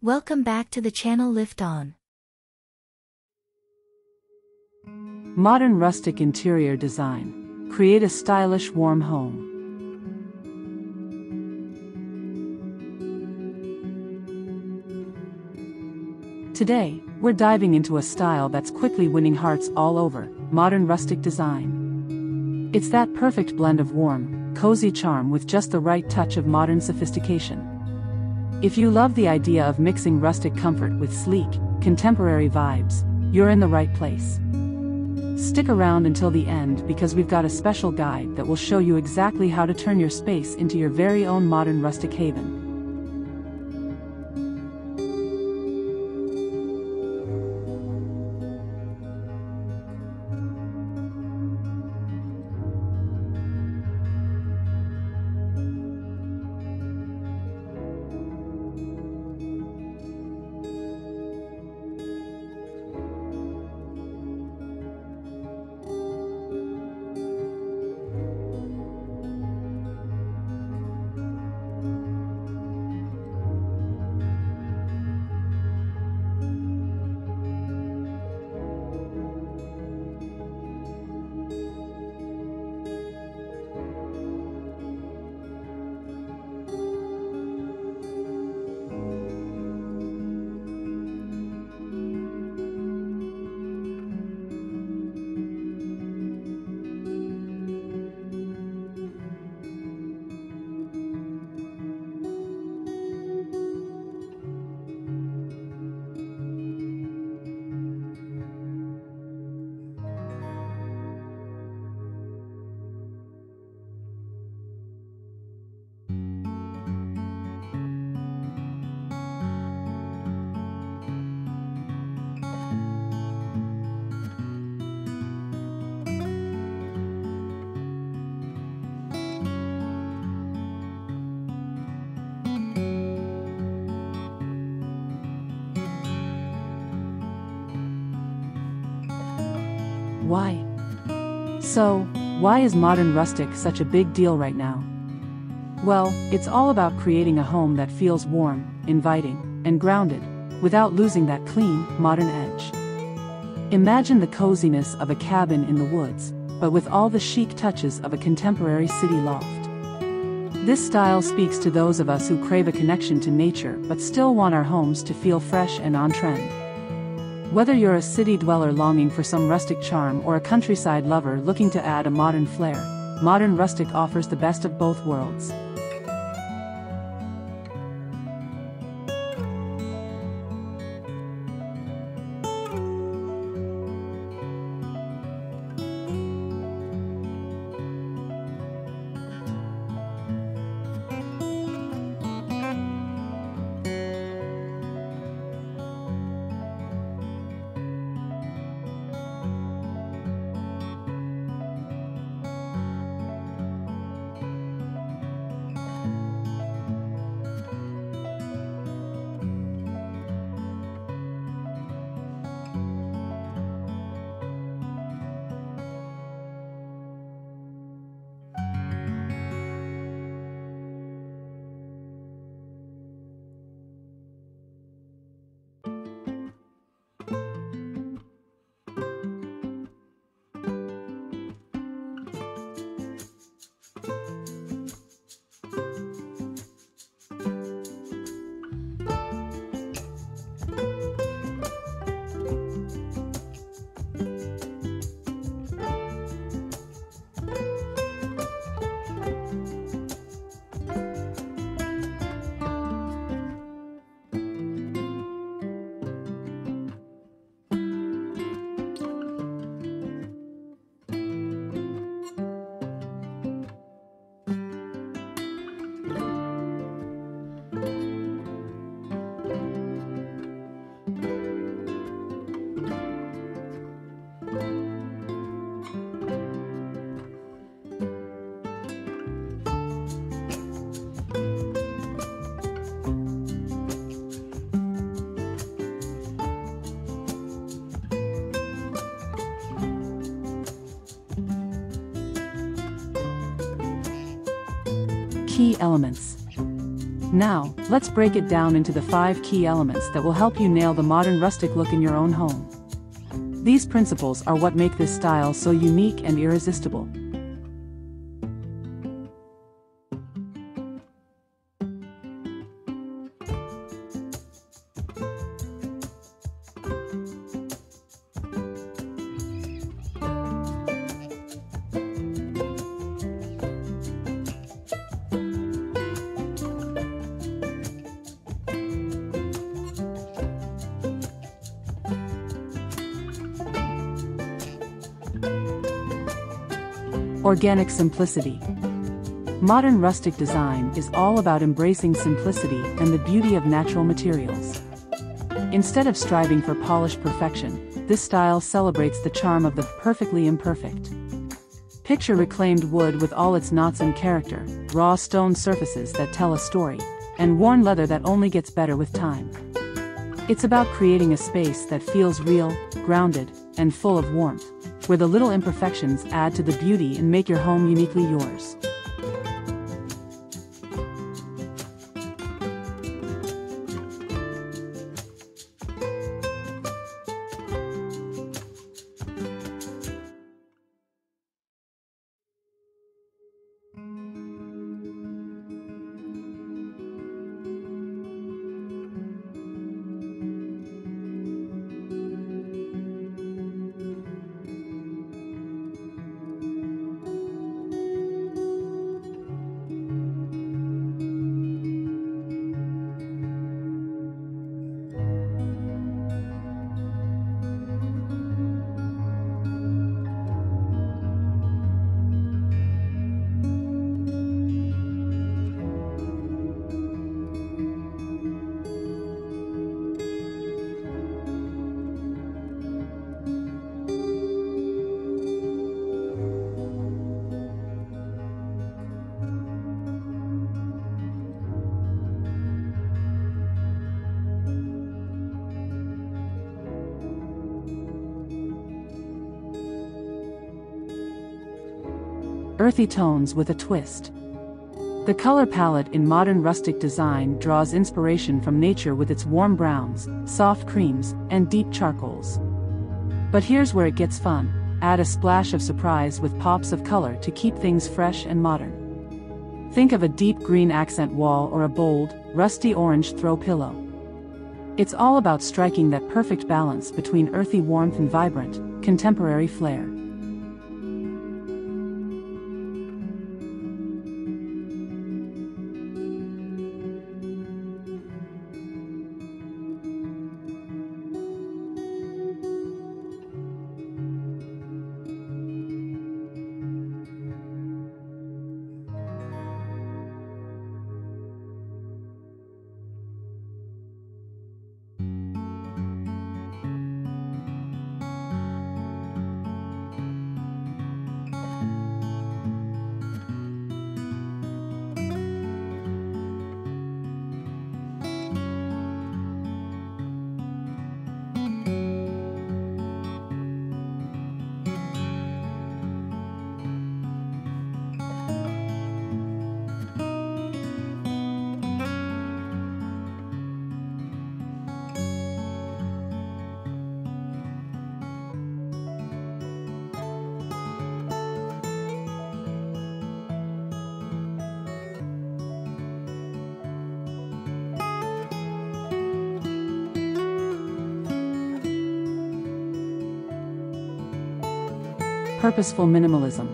Welcome back to the channel Lift On. Modern rustic interior design. Create a stylish, warm home. Today, we're diving into a style that's quickly winning hearts all over, modern rustic design. It's that perfect blend of warm, cozy charm with just the right touch of modern sophistication. If you love the idea of mixing rustic comfort with sleek, contemporary vibes, you're in the right place. Stick around until the end because we've got a special guide that will show you exactly how to turn your space into your very own modern rustic cabin. Why? So, why is modern rustic such a big deal right now? Well, it's all about creating a home that feels warm, inviting, and grounded, without losing that clean, modern edge. Imagine the coziness of a cabin in the woods, but with all the chic touches of a contemporary city loft. This style speaks to those of us who crave a connection to nature but still want our homes to feel fresh and on-trend. Whether you're a city dweller longing for some rustic charm or a countryside lover looking to add a modern flair, modern rustic offers the best of both worlds. Key elements. Now, let's break it down into the 5 key elements that will help you nail the modern rustic look in your own home. These principles are what make this style so unique and irresistible. Organic simplicity. Modern rustic design is all about embracing simplicity and the beauty of natural materials. Instead of striving for polished perfection, this style celebrates the charm of the perfectly imperfect. Picture reclaimed wood with all its knots and character, raw stone surfaces that tell a story, and worn leather that only gets better with time. It's about creating a space that feels real, grounded, and full of warmth, where the little imperfections add to the beauty and make your home uniquely yours. Earthy tones with a twist. The color palette in modern rustic design draws inspiration from nature with its warm browns, soft creams, and deep charcoals. But here's where it gets fun. Add a splash of surprise with pops of color to keep things fresh and modern. Think of a deep green accent wall or a bold, rusty orange throw pillow. It's all about striking that perfect balance between earthy warmth and vibrant, contemporary flair. Purposeful minimalism.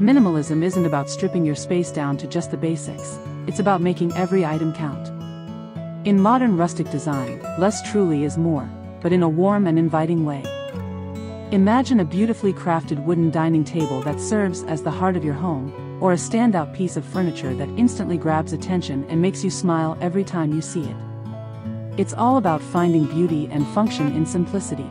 Minimalism isn't about stripping your space down to just the basics, it's about making every item count. In modern rustic design, less truly is more, but in a warm and inviting way. Imagine a beautifully crafted wooden dining table that serves as the heart of your home, or a standout piece of furniture that instantly grabs attention and makes you smile every time you see it. It's all about finding beauty and function in simplicity.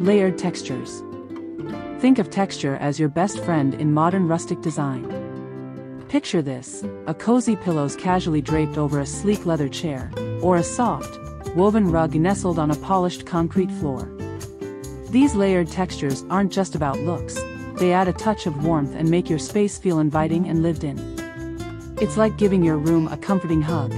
Layered textures. Think of texture as your best friend in modern rustic design. Picture this: a cozy pillows casually draped over a sleek leather chair, or a soft, woven rug nestled on a polished concrete floor. These layered textures aren't just about looks, they add a touch of warmth and make your space feel inviting and lived in. It's like giving your room a comforting hug.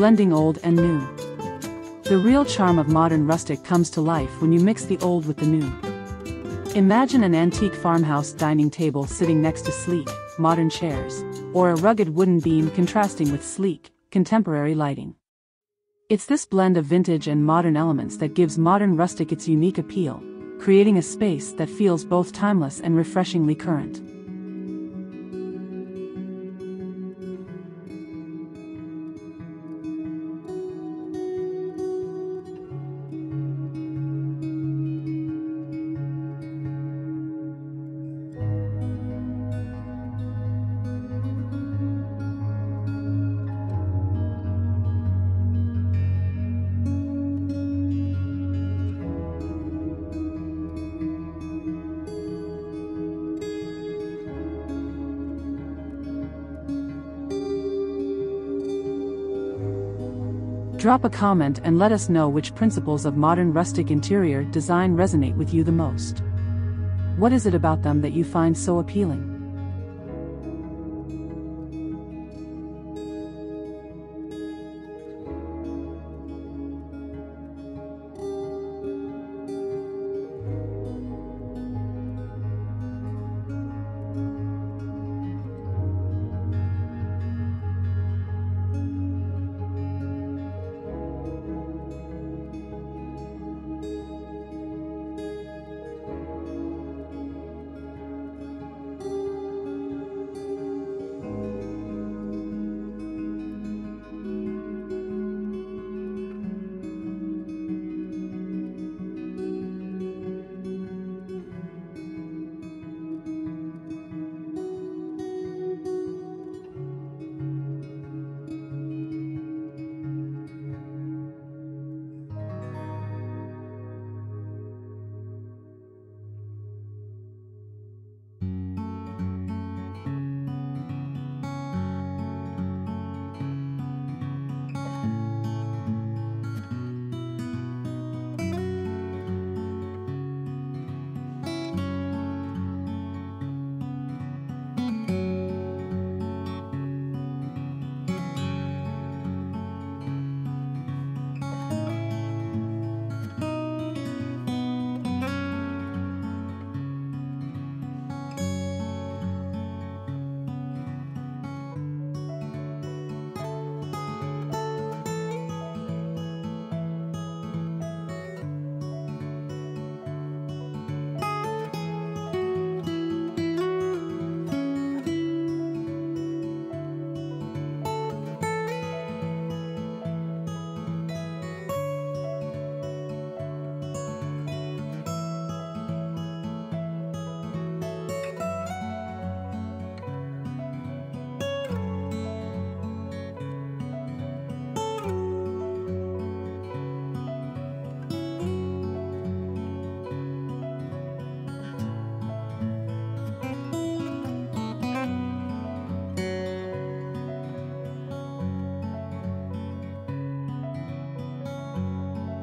Blending old and new. The real charm of modern rustic comes to life when you mix the old with the new. Imagine an antique farmhouse dining table sitting next to sleek, modern chairs, or a rugged wooden beam contrasting with sleek, contemporary lighting. It's this blend of vintage and modern elements that gives modern rustic its unique appeal, creating a space that feels both timeless and refreshingly current. Drop a comment and let us know which principles of modern rustic interior design resonate with you the most. What is it about them that you find so appealing?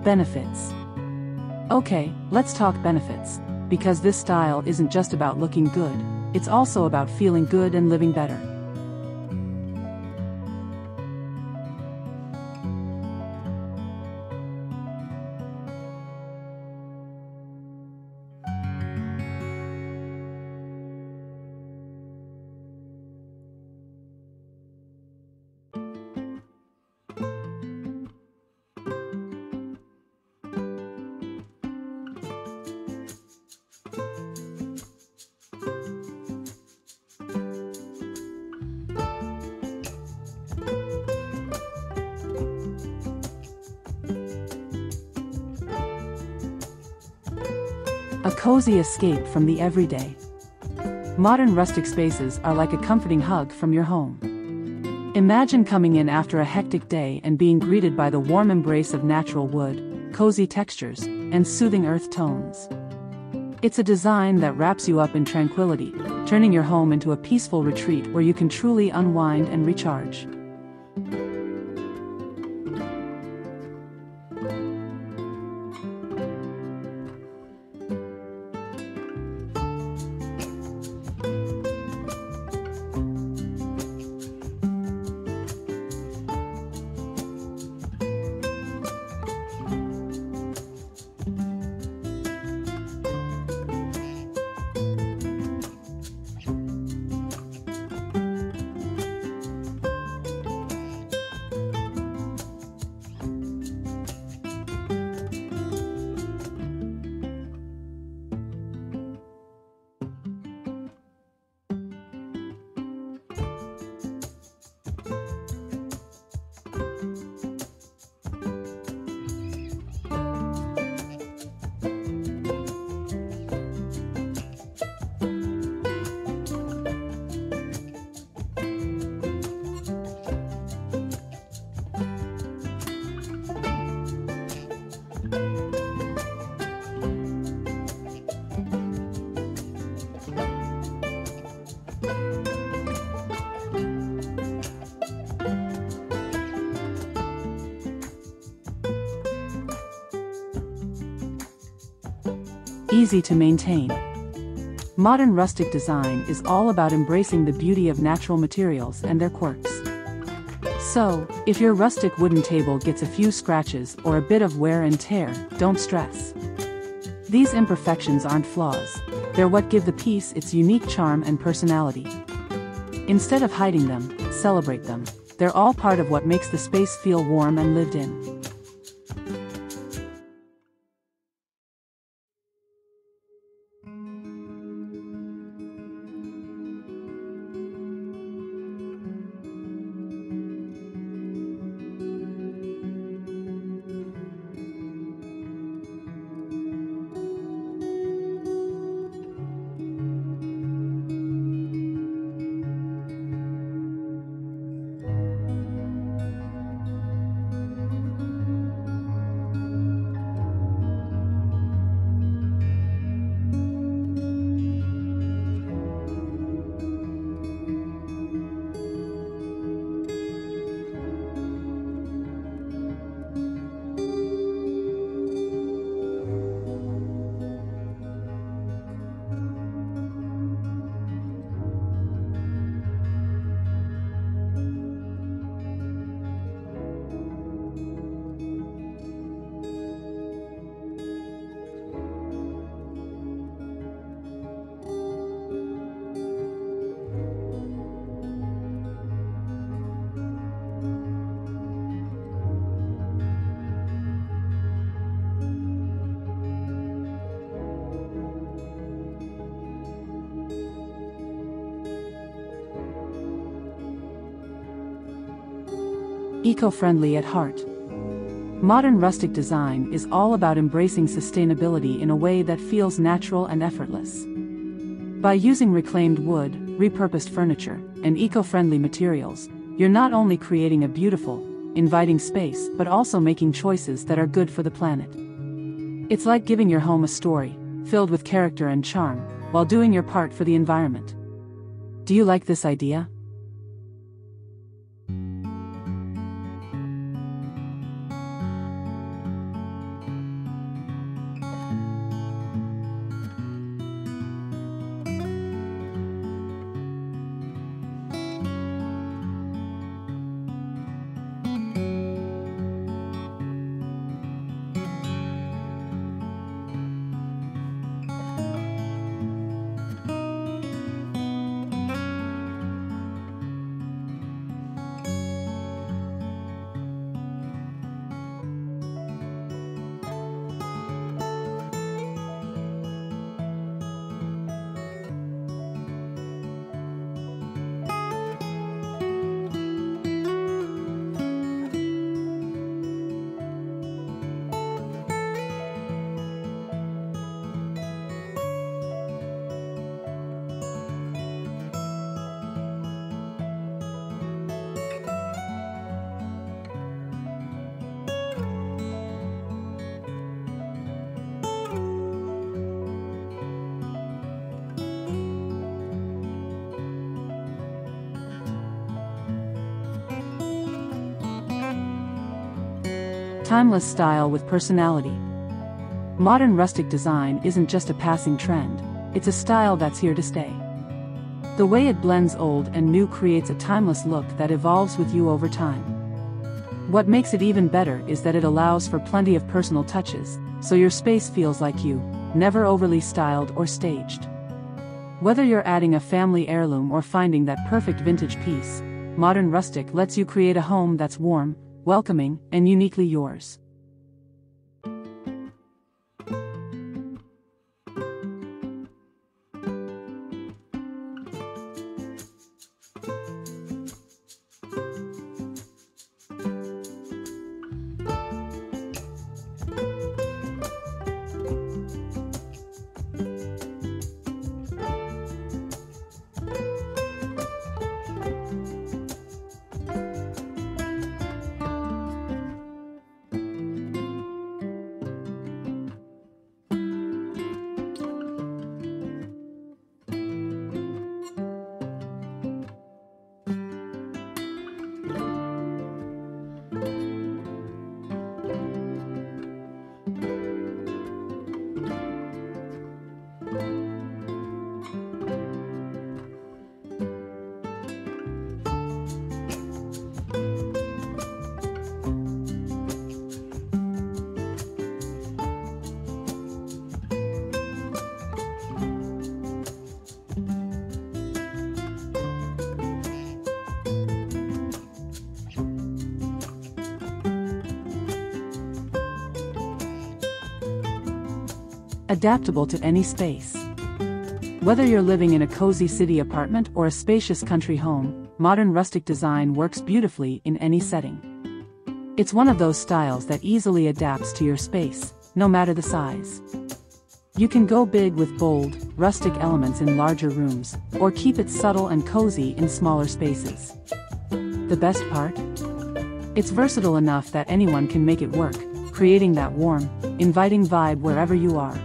Benefits. Okay, let's talk benefits, because this style isn't just about looking good, it's also about feeling good and living better. A cozy escape from the everyday. Modern rustic spaces are like a comforting hug from your home. Imagine coming in after a hectic day and being greeted by the warm embrace of natural wood, cozy textures, and soothing earth tones. It's a design that wraps you up in tranquility, turning your home into a peaceful retreat where you can truly unwind and recharge. Easy to maintain. Modern rustic design is all about embracing the beauty of natural materials and their quirks. So, if your rustic wooden table gets a few scratches or a bit of wear and tear, don't stress. These imperfections aren't flaws, they're what give the piece its unique charm and personality. Instead of hiding them, celebrate them. They're all part of what makes the space feel warm and lived in. Eco-friendly at heart. Modern rustic design is all about embracing sustainability in a way that feels natural and effortless. By using reclaimed wood, repurposed furniture, and eco-friendly materials, you're not only creating a beautiful, inviting space but also making choices that are good for the planet. It's like giving your home a story, filled with character and charm, while doing your part for the environment. Do you like this idea? Timeless style with personality. Modern rustic design isn't just a passing trend, it's a style that's here to stay. The way it blends old and new creates a timeless look that evolves with you over time. What makes it even better is that it allows for plenty of personal touches, so your space feels like you, never overly styled or staged. Whether you're adding a family heirloom or finding that perfect vintage piece, Modern Rustic lets you create a home that's warm, welcoming, and uniquely yours. Adaptable to any space. Whether you're living in a cozy city apartment or a spacious country home, modern rustic design works beautifully in any setting. It's one of those styles that easily adapts to your space, no matter the size. You can go big with bold, rustic elements in larger rooms, or keep it subtle and cozy in smaller spaces. The best part? It's versatile enough that anyone can make it work, creating that warm, inviting vibe wherever you are.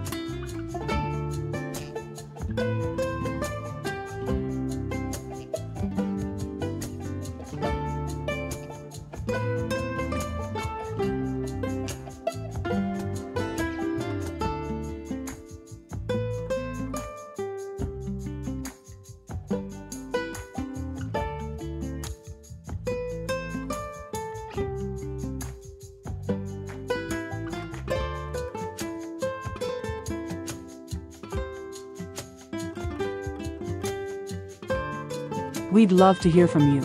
We'd love to hear from you.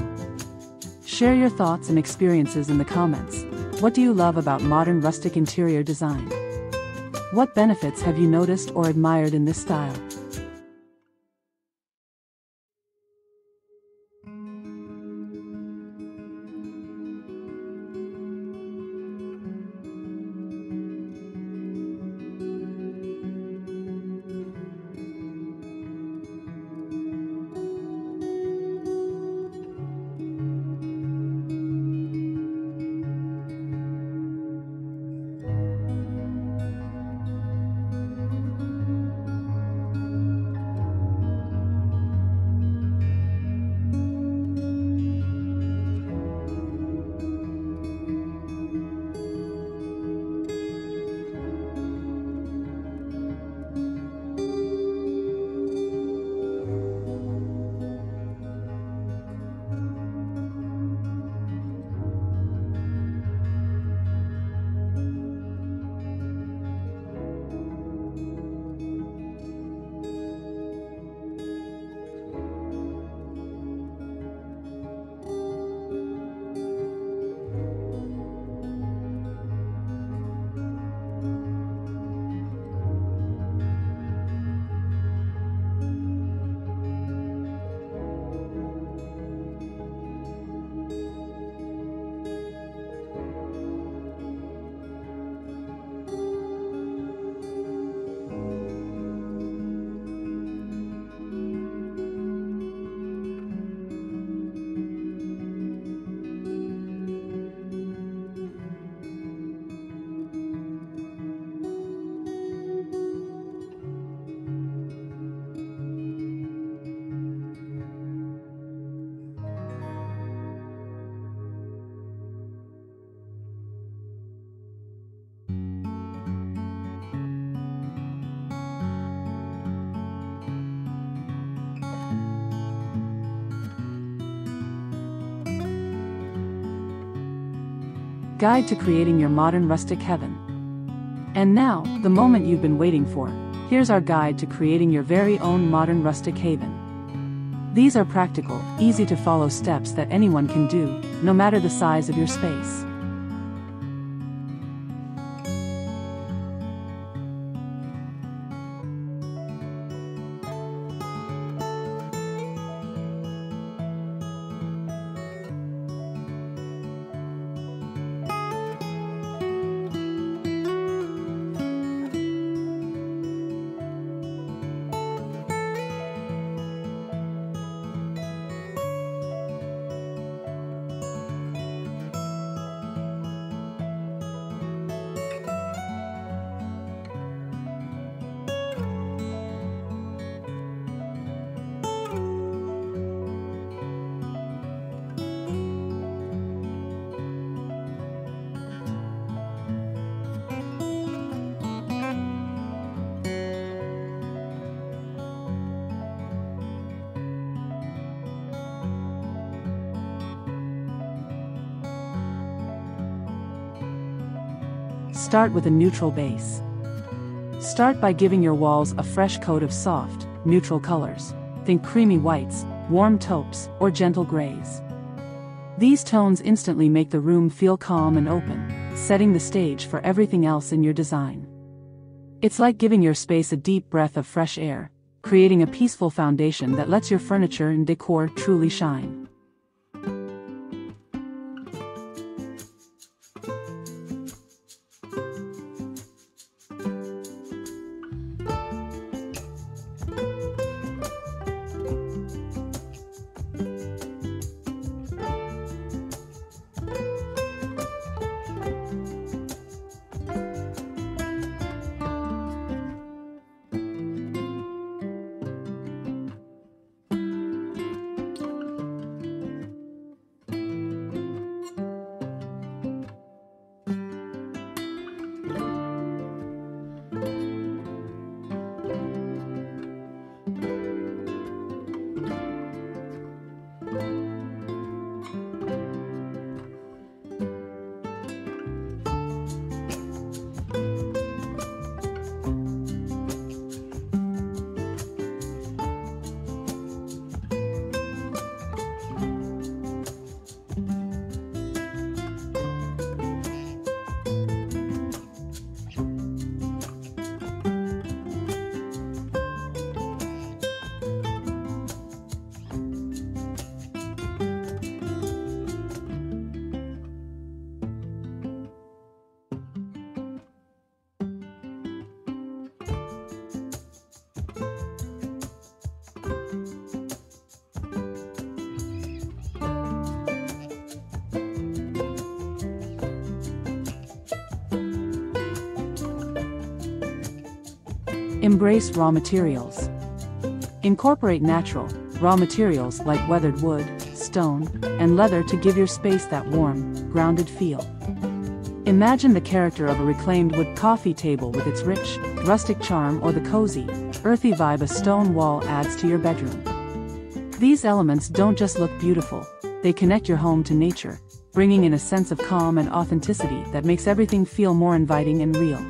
Share your thoughts and experiences in the comments. What do you love about modern rustic interior design? What benefits have you noticed or admired in this style? Guide to creating your modern rustic heaven. And now, the moment you've been waiting for, here's our guide to creating your very own modern rustic haven. These are practical, easy to follow steps that anyone can do, no matter the size of your space. Start with a neutral base. Start by giving your walls a fresh coat of soft, neutral colors. Think creamy whites, warm taupes, or gentle grays. These tones instantly make the room feel calm and open, setting the stage for everything else in your design. It's like giving your space a deep breath of fresh air, creating a peaceful foundation that lets your furniture and decor truly shine. Embrace raw materials. Incorporate natural, raw materials like weathered wood, stone, and leather to give your space that warm, grounded feel. Imagine the character of a reclaimed wood coffee table with its rich, rustic charm, or the cozy, earthy vibe a stone wall adds to your bedroom. These elements don't just look beautiful, they connect your home to nature, bringing in a sense of calm and authenticity that makes everything feel more inviting and real.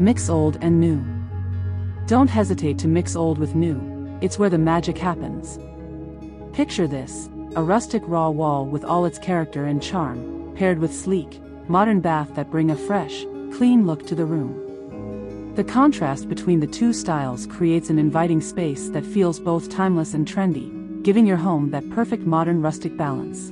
Mix old and new. Don't hesitate to mix old with new, it's where the magic happens. Picture this, a rustic raw wall with all its character and charm, paired with sleek, modern bath that bring a fresh, clean look to the room. The contrast between the two styles creates an inviting space that feels both timeless and trendy, giving your home that perfect modern rustic balance.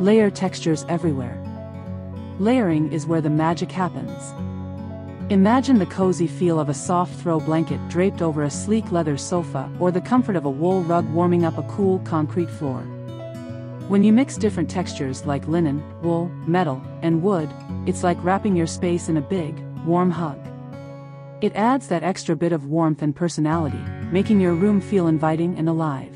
Layer textures everywhere. Layering is where the magic happens. Imagine the cozy feel of a soft throw blanket draped over a sleek leather sofa or the comfort of a wool rug warming up a cool concrete floor. When you mix different textures like linen, wool, metal, and wood, it's like wrapping your space in a big, warm hug. It adds that extra bit of warmth and personality, making your room feel inviting and alive.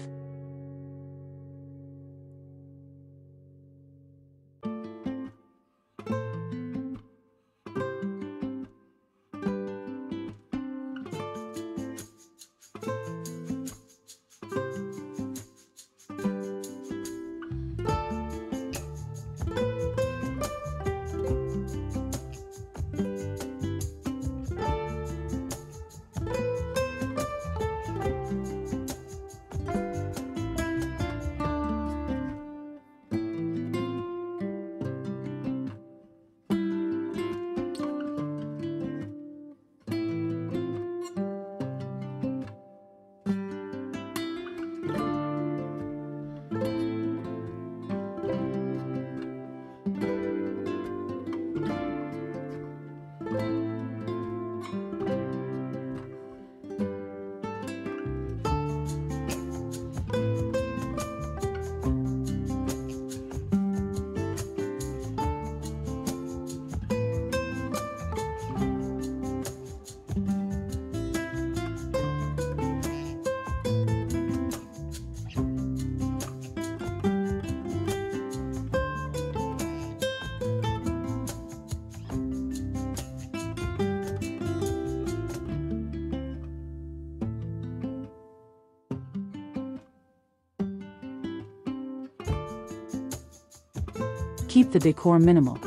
Keep the decor minimal.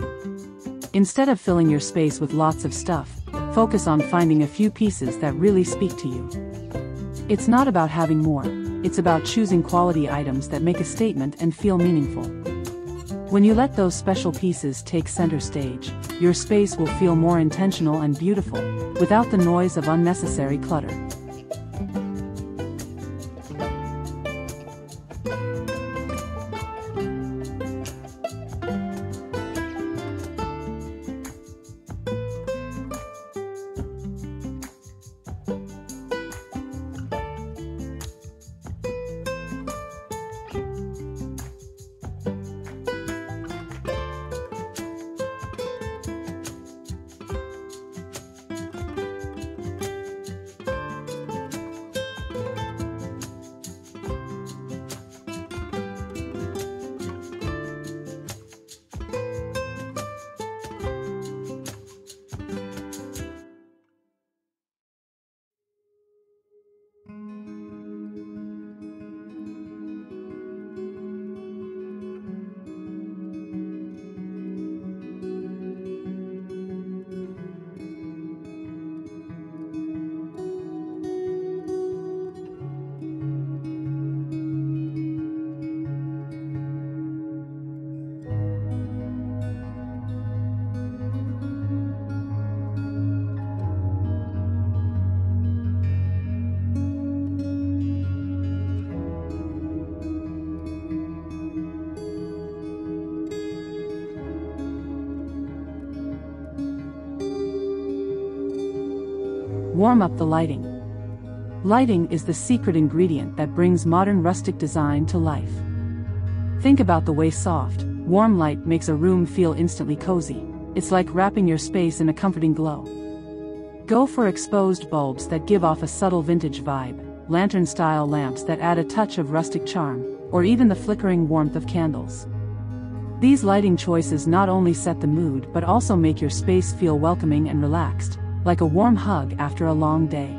Instead of filling your space with lots of stuff, focus on finding a few pieces that really speak to you. It's not about having more, it's about choosing quality items that make a statement and feel meaningful. When you let those special pieces take center stage, your space will feel more intentional and beautiful, without the noise of unnecessary clutter. Warm up the lighting. Lighting is the secret ingredient that brings modern rustic design to life. Think about the way soft, warm light makes a room feel instantly cozy. It's like wrapping your space in a comforting glow. Go for exposed bulbs that give off a subtle vintage vibe, lantern-style lamps that add a touch of rustic charm, or even the flickering warmth of candles. These lighting choices not only set the mood but also make your space feel welcoming and relaxed, like a warm hug after a long day.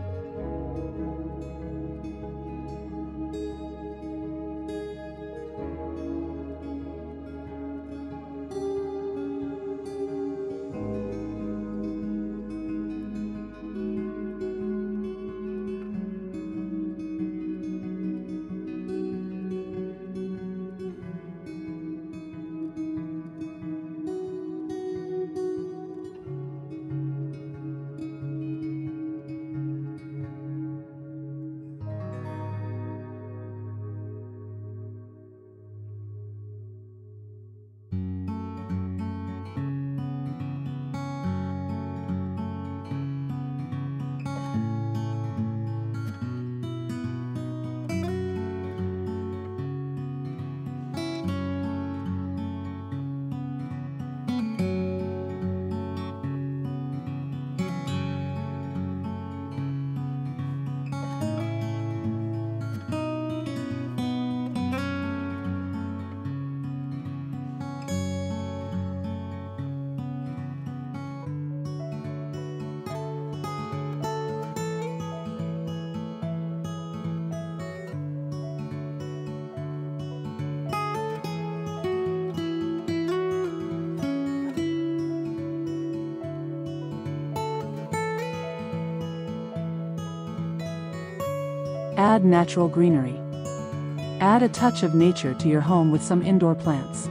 Add natural greenery. Add a touch of nature to your home with some indoor plants.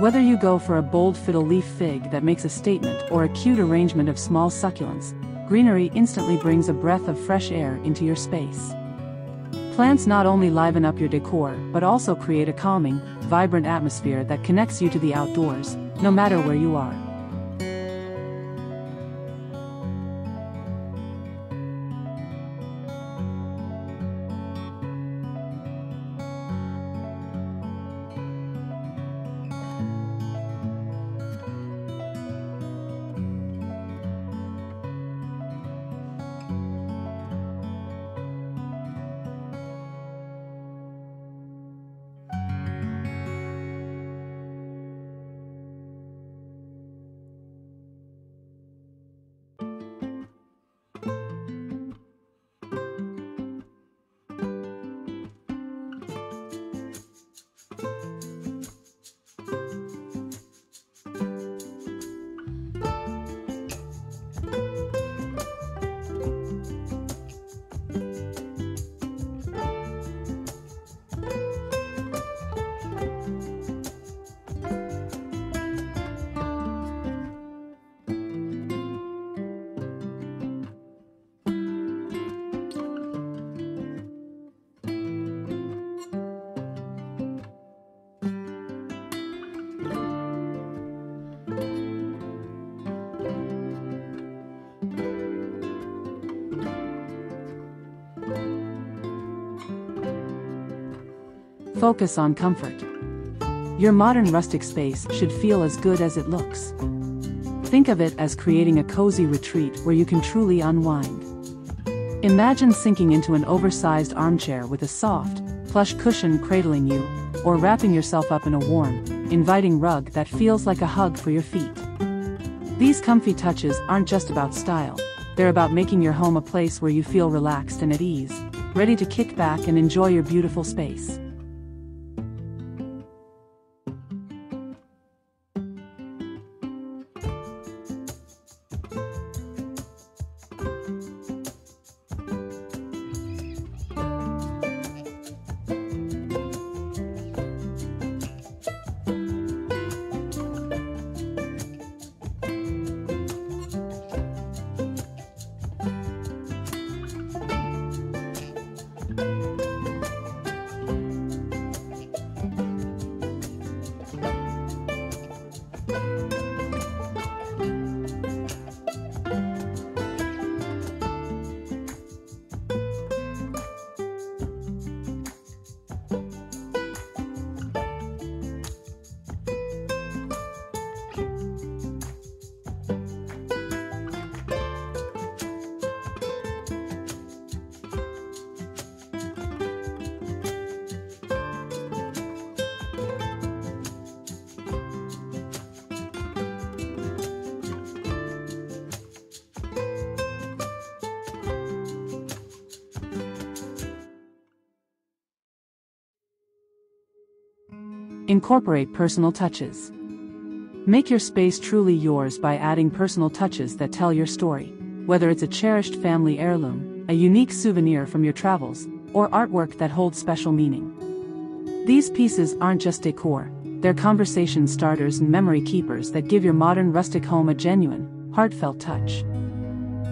Whether you go for a bold fiddle-leaf fig that makes a statement or a cute arrangement of small succulents, greenery instantly brings a breath of fresh air into your space. Plants not only liven up your decor, but also create a calming, vibrant atmosphere that connects you to the outdoors, no matter where you are. Focus on comfort. Your modern rustic space should feel as good as it looks. Think of it as creating a cozy retreat where you can truly unwind. Imagine sinking into an oversized armchair with a soft, plush cushion cradling you, or wrapping yourself up in a warm, inviting rug that feels like a hug for your feet. These comfy touches aren't just about style, they're about making your home a place where you feel relaxed and at ease, ready to kick back and enjoy your beautiful space. Incorporate personal touches. Make your space truly yours by adding personal touches that tell your story, whether it's a cherished family heirloom, a unique souvenir from your travels, or artwork that holds special meaning. These pieces aren't just decor, they're conversation starters and memory keepers that give your modern rustic home a genuine, heartfelt touch.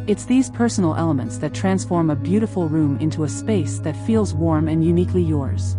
It's these personal elements that transform a beautiful room into a space that feels warm and uniquely yours.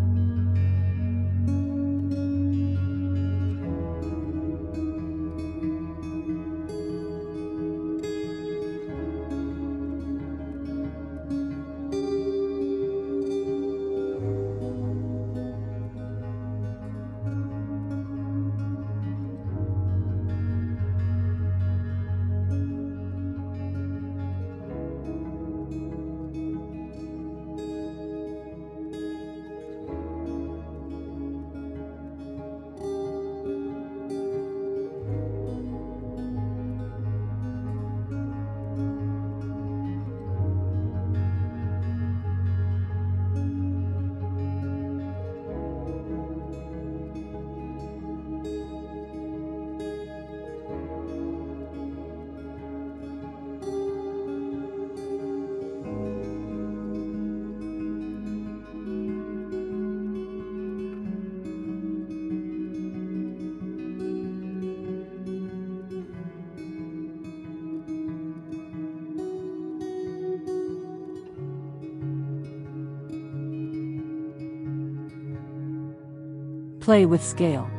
Play with scale.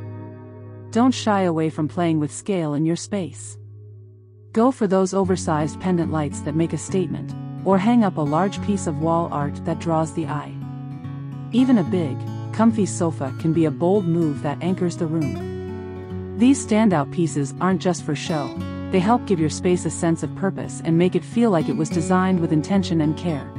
Don't shy away from playing with scale in your space. Go for those oversized pendant lights that make a statement, or hang up a large piece of wall art that draws the eye. Even a big, comfy sofa can be a bold move that anchors the room. These standout pieces aren't just for show, they help give your space a sense of purpose and make it feel like it was designed with intention and care.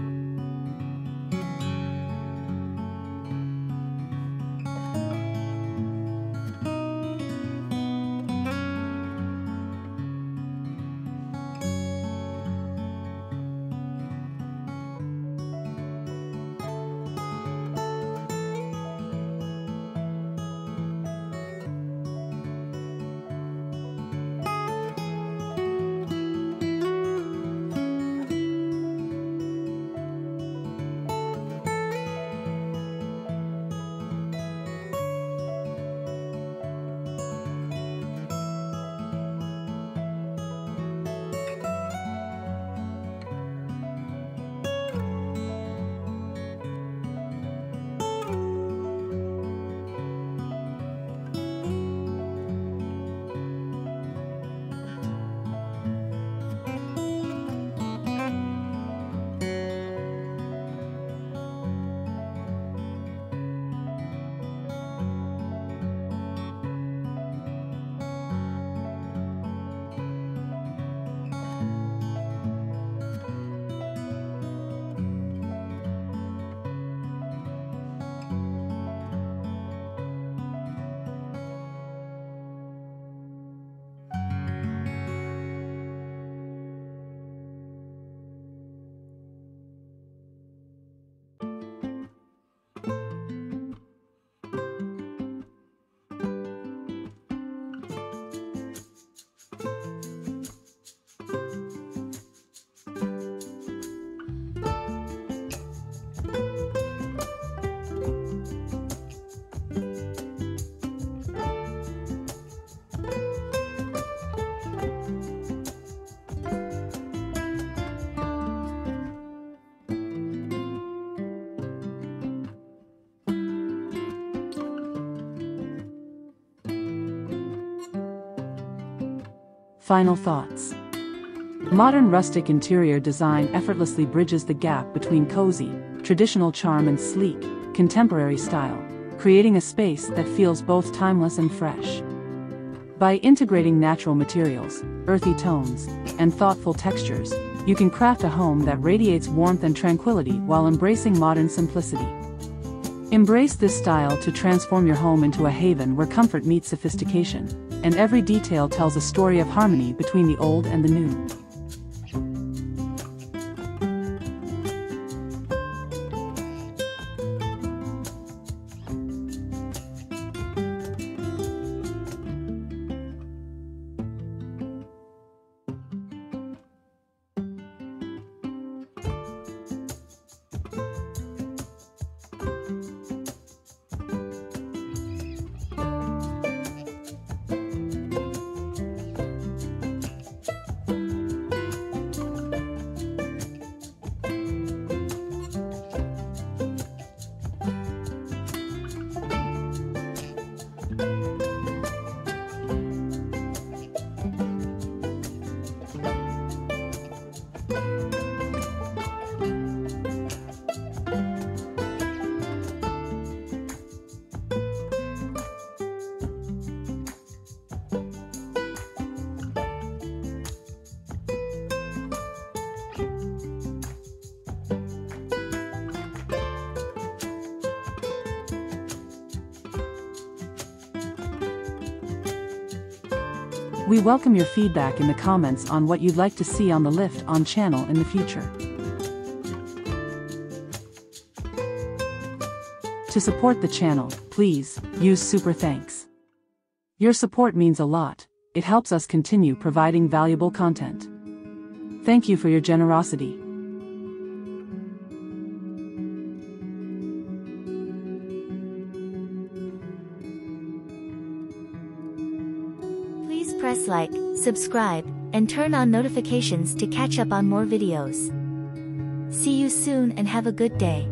Final thoughts. Modern rustic interior design effortlessly bridges the gap between cozy, traditional charm and sleek, contemporary style, creating a space that feels both timeless and fresh. By integrating natural materials, earthy tones, and thoughtful textures, you can craft a home that radiates warmth and tranquility while embracing modern simplicity. Embrace this style to transform your home into a haven where comfort meets sophistication, and every detail tells a story of harmony between the old and the new. We welcome your feedback in the comments on what you'd like to see on the Lift On channel in the future. To support the channel, please use Super Thanks. Your support means a lot. It helps us continue providing valuable content. Thank you for your generosity. Please press like, subscribe, and turn on notifications to catch up on more videos. See you soon and have a good day.